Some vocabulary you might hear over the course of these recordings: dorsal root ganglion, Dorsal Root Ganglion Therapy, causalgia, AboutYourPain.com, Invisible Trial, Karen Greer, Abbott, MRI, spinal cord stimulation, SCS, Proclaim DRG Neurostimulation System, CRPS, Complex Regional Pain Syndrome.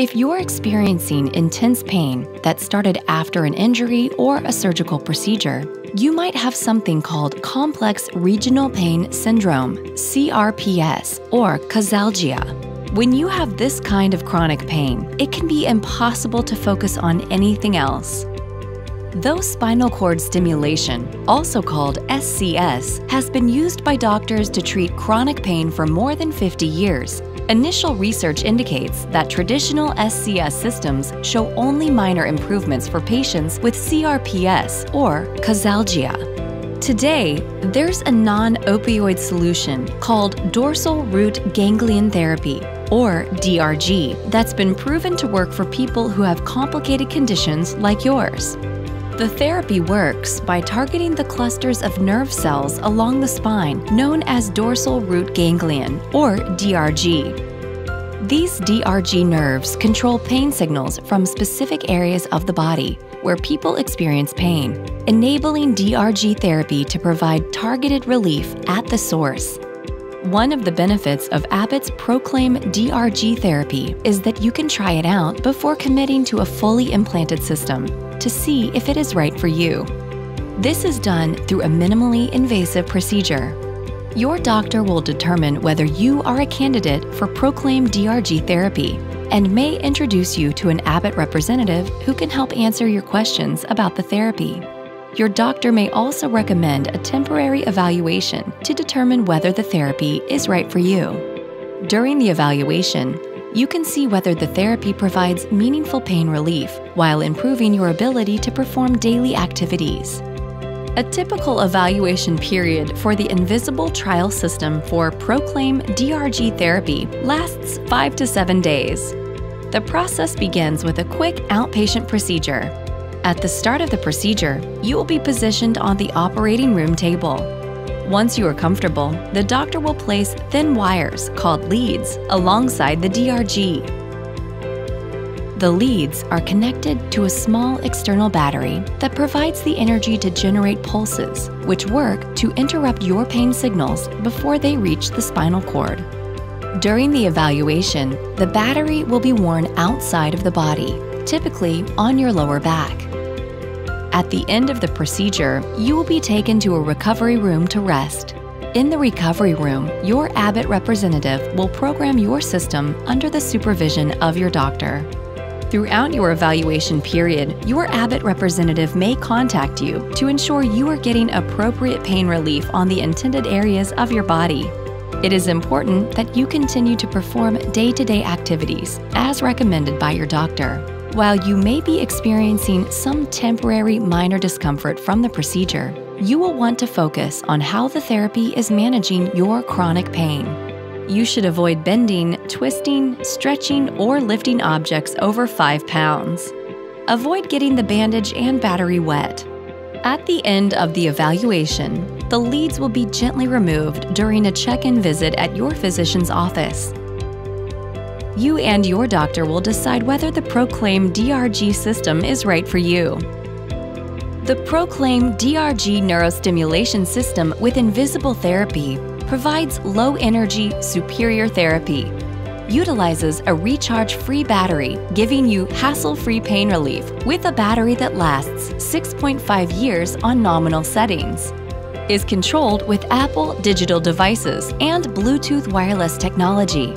If you're experiencing intense pain that started after an injury or a surgical procedure, you might have something called Complex Regional Pain Syndrome, CRPS, or causalgia. When you have this kind of chronic pain, it can be impossible to focus on anything else. Though spinal cord stimulation, also called SCS, has been used by doctors to treat chronic pain for more than 50 years, initial research indicates that traditional SCS systems show only minor improvements for patients with CRPS or causalgia. Today, there's a non-opioid solution called Dorsal Root Ganglion Therapy, or DRG, that's been proven to work for people who have complicated conditions like yours. The therapy works by targeting the clusters of nerve cells along the spine known as dorsal root ganglion, or DRG. These DRG nerves control pain signals from specific areas of the body where people experience pain, enabling DRG therapy to provide targeted relief at the source. One of the benefits of Abbott's Proclaim DRG therapy is that you can try it out before committing to a fully implanted system to see if it is right for you. This is done through a minimally invasive procedure. Your doctor will determine whether you are a candidate for Proclaim DRG therapy and may introduce you to an Abbott representative who can help answer your questions about the therapy. Your doctor may also recommend a temporary evaluation to determine whether the therapy is right for you. During the evaluation, you can see whether the therapy provides meaningful pain relief while improving your ability to perform daily activities. A typical evaluation period for the invisible trial system for Proclaim DRG therapy lasts 5 to 7 days. The process begins with a quick outpatient procedure. At the start of the procedure, you will be positioned on the operating room table. Once you are comfortable, the doctor will place thin wires, called leads, alongside the DRG. The leads are connected to a small external battery that provides the energy to generate pulses, which work to interrupt your pain signals before they reach the spinal cord. During the evaluation, the battery will be worn outside of the body, typically on your lower back. At the end of the procedure, you will be taken to a recovery room to rest. In the recovery room, your Abbott representative will program your system under the supervision of your doctor. Throughout your evaluation period, your Abbott representative may contact you to ensure you are getting appropriate pain relief on the intended areas of your body. It is important that you continue to perform day-to-day activities as recommended by your doctor. While you may be experiencing some temporary minor discomfort from the procedure, you will want to focus on how the therapy is managing your chronic pain. You should avoid bending, twisting, stretching, or lifting objects over 5 pounds. Avoid getting the bandage and battery wet. At the end of the evaluation, the leads will be gently removed during a check-in visit at your physician's office. You and your doctor will decide whether the Proclaim DRG system is right for you. The Proclaim DRG Neurostimulation System with invisible therapy provides low-energy, superior therapy, utilizes a recharge-free battery, giving you hassle-free pain relief with a battery that lasts 6.5 years on nominal settings, is controlled with Apple digital devices and Bluetooth wireless technology,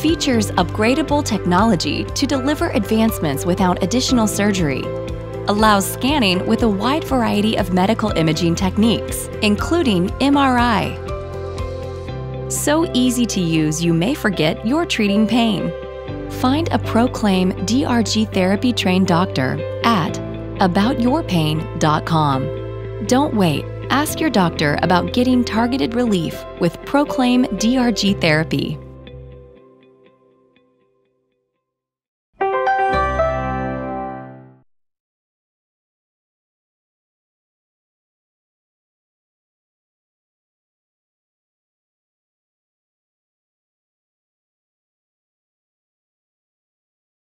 features upgradable technology to deliver advancements without additional surgery, allows scanning with a wide variety of medical imaging techniques, including MRI. So easy to use, you may forget you're treating pain. Find a Proclaim DRG therapy-trained doctor at AboutYourPain.com. Don't wait. Ask your doctor about getting targeted relief with Proclaim DRG therapy.